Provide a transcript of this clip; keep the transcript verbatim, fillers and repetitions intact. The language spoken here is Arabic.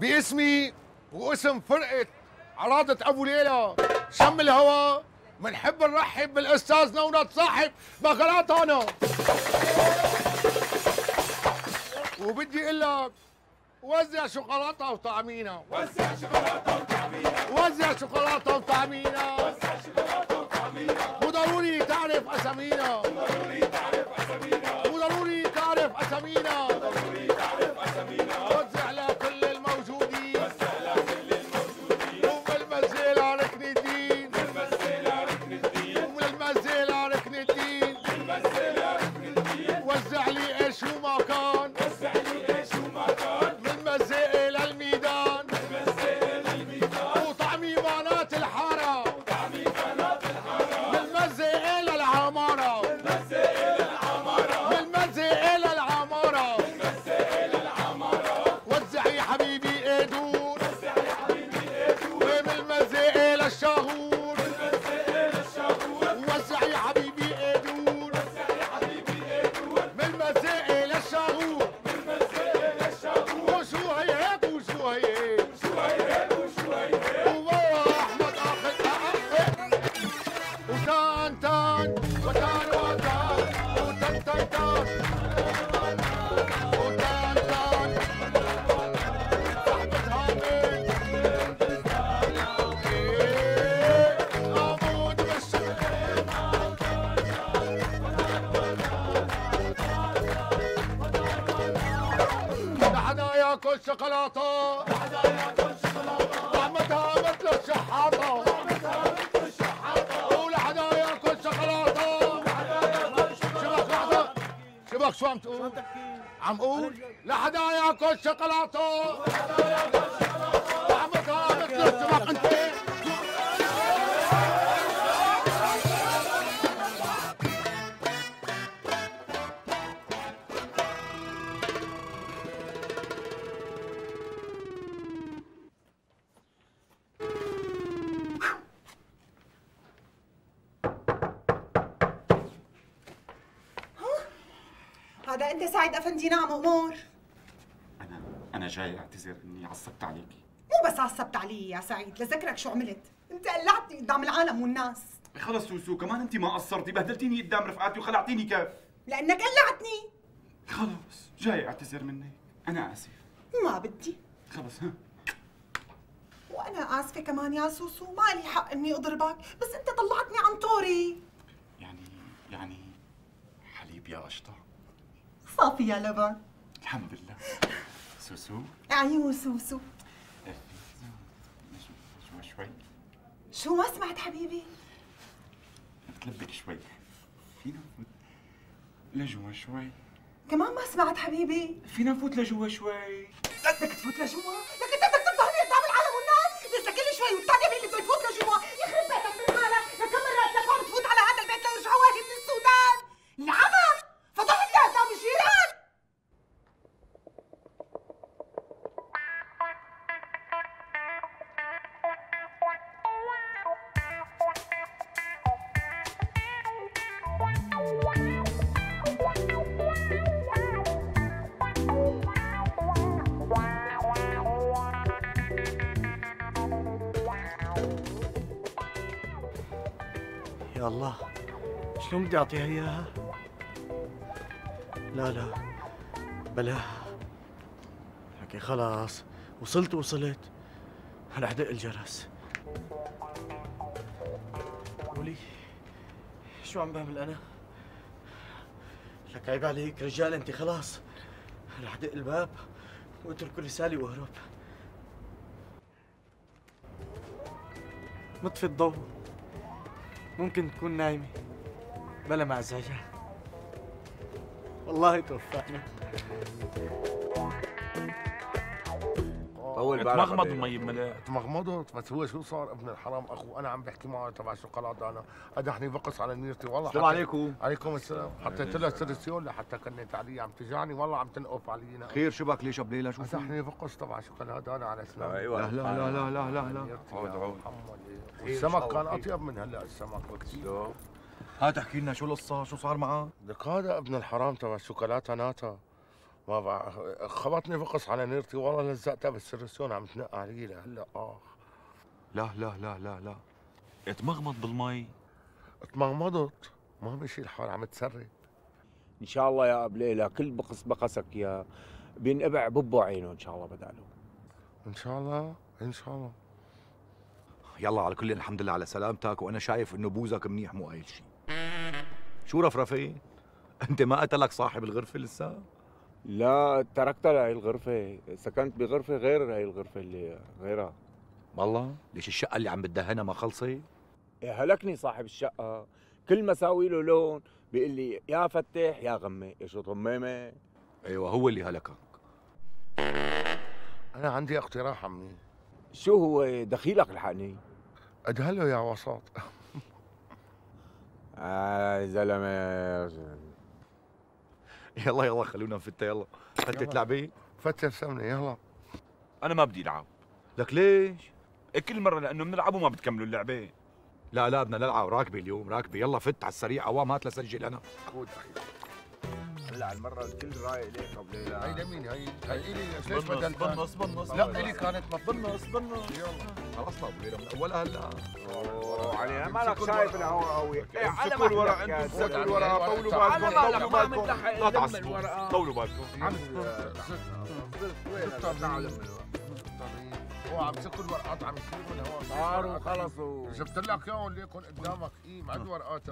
باسمي واسم فرقة عراضة أبو ليلى شم الهوى منحب نرحب بالأستاذ نونة صاحب بغلات أنا. وبدي أقول لك وزع شوكولاتة وطعمينا، وزع شوكولاتة وطعمينا، وزع شوكولاتة وطعمينا، وزع شوكولاتة وطعمينا، مو ضروري تعرف أسامينا، مو ضروري تعرف أسامينا، مو ضروري تعرف أسامينا، مو ضروري تعرف أسامينا، وزع لكل الموجودين، وزع لكل الموجودين، أم المزيلة ركن الدين، أم المزيلة ركن الدين، أم المزيلة ركن الدين، أم المزيلة ركن الدين، وزع لي إيش شو ما كان، وزع لي إيش شو ما كان، كل شوكولاتة بحدايا كل شوكولاتة طعمتها مثل الشحاطة، طعمتها مثل الشحاطة، قول حدايا كل شوكولاتة بحدايا كل شوكولاتة. شبك شو عم تقول؟ عم قول لحدايا كل شوكولاتة بحدايا كل شوكولاتة طعمتها مثل الشبك. انت هذا انت سعيد افندي؟ نعم امور. انا انا جاي اعتذر اني عصبت عليكي. مو بس عصبت علي يا سعيد، لذكرك شو عملت، انت قلعتني قدام العالم والناس. خلص سوسو، كمان انت ما قصرتي، بهدلتيني قدام رفقاتي وخلعتيني كف لانك قلعتني. خلص جاي اعتذر منك، انا اسف. ما بدي. خلص ها، وانا اسفه كمان يا سوسو، ما لي حق اني اضربك، بس انت طلعتني عن طوري. يعني يعني حليب يا قشطه صافي يا لبن. الحمد لله. سوسو ايوه سوسو. شوي شوي. شو ما سمعت حبيبي؟ بتلبك شوي. فينا نفوت لجوا شوي؟ كمان ما سمعت حبيبي؟ فينا نفوت لجوا شوي؟ بدك تفوت لجوا؟ لك انت بدك تظهرني قدام العالم والناس؟ لسه كل شوي وبتعتبر اللي بدك تفوت لجوا، يخرب بيتك من حالك، لك كم مرة بدك عم تفوت على هذا البيت ليرجعوا اهلي من السودان؟ العمى فضحت يا سامي الجيران. يا الله شلون بدي اعطيها اياها؟ لا لا بلا لكن خلاص وصلت وصلت هلا حدق الجرس. ولي شو عم بعمل انا؟ لك عيب عليك رجال انت، خلاص هلا حدق الباب واترك رسالي واهرب. مطفي الضوء، ممكن تكون نايمة بلا ما ازعجها. والله توفقنا. طول بالك، اتمغمض المي بملاء، اتمغمضت. بس هو شو صار ابن الحرام اخو، انا عم بحكي معه تبع شوكولاته، انا قدحني بقص على نيرتي والله. السلام عليكم. عليكم السلام. حطيت لها السرسيول لحتى كنت علي، عم تجعني والله، عم تنقف علينا. خير شو بك؟ ليش بليله؟ شو قدحني بقص تبع شوكولاته انا على سلام. ايوه. لا لا لا لا لا لا عود عود. السمك كان اطيب من هلا السمك بكثير. هات احكي لنا شو القصه، شو صار معه؟ لك هذا ابن الحرام تبع شوكولاته ناتا ما بع... خبطني فقص على نيرتي والله، لزقتها بالسرسون عم تنقع علي لهلا. اخ لا لا لا لا لا اتمغمض بالمي، اتمغمضت ما مشي الحال، عم تسرب. ان شاء الله يا قبليله كل بقص بقصك يا بينقبع ببو عينه ان شاء الله بداله. ان شاء الله ان شاء الله. يلا على كل الحمد لله على سلامتك، وانا شايف انه بوزك منيح مو قايل شيء. شو رفرفه؟ انت ما قتلك صاحب الغرفه لسه؟ لا تركتها لهي الغرفة، سكنت بغرفة غير هي الغرفة اللي غيرها. والله؟ ليش الشقة اللي عم بتدهنها ما خلصت؟ هلكني صاحب الشقة، كل ما ساوي له لون بيقول لي يا فتح يا غمة، يا شو طمامة. ايوه هو اللي هلكك. أنا عندي اقتراح عمي. شو هو؟ دخيلك الحقني. أدهله يا وساط. آه زلمة. يلا يلا خلونا نفتها. يلا فتة تلعبي؟ فتة سمنة. يلا أنا ما بدي ألعب. لك ليش؟ كل مرة لأنه بنلعب وما بتكملوا اللعبة. لا لا بدنا نلعب، راكبة اليوم راكبة. يلا فت على السريع، عوام هات لسجل أنا. خود أخي هلا المرة الكل رايق ليك أبو ليلى. هي لمين هي؟ هي إلي. ليش بدل بنص بنص؟ لا إلي كانت بنص بنص. يلا خلصنا أبو ليلى من أولها هلا. أوه علي مالك شايف الهواء قوي. امسكوا الورق أنتم، امسكوا الورق، طولوا بالكم طولوا بالكم، لا تعصبوا طولوا بالكم. عم هو عم يمسكوا الورقات، عم يشيلوا الهواء. صاروا خلصوا. جبت لك إياهم ليكن قدامك. إيه معدوا ورقات.